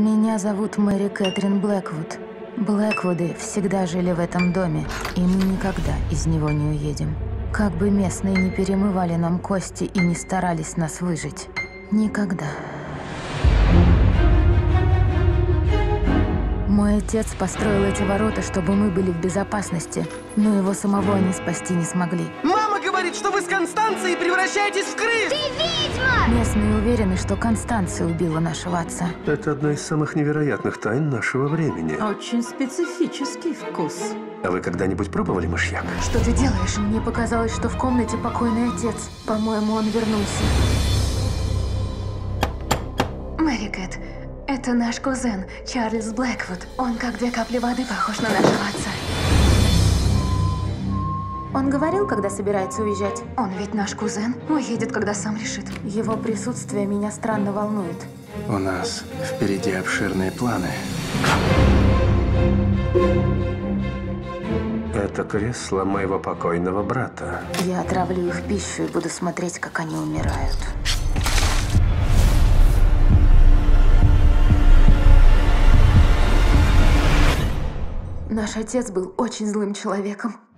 Меня зовут Мэри Кэтрин Блэквуд. Блэквуды всегда жили в этом доме, и мы никогда из него не уедем. Как бы местные не перемывали нам кости и не старались нас выжить. Никогда. Мой отец построил эти ворота, чтобы мы были в безопасности, но его самого они спасти не смогли. Мама говорит, что вы с Констанцией превращаетесь в крыс! Ты ведьма! Местные уверены, что Констанция убила нашего отца. Это одна из самых невероятных тайн нашего времени. Очень специфический вкус. А вы когда-нибудь пробовали мышьяк? Что ты делаешь? Мне показалось, что в комнате покойный отец. По-моему, он вернулся. Мэри Кэт. Это наш кузен, Чарльз Блэквуд. Он как две капли воды похож на нашего отца. Он говорил, когда собирается уезжать? Он ведь наш кузен. Уедет, когда сам решит. Его присутствие меня странно волнует. У нас впереди обширные планы. Это кресло моего покойного брата. Я отравлю их пищу и буду смотреть, как они умирают. Наш отец был очень злым человеком.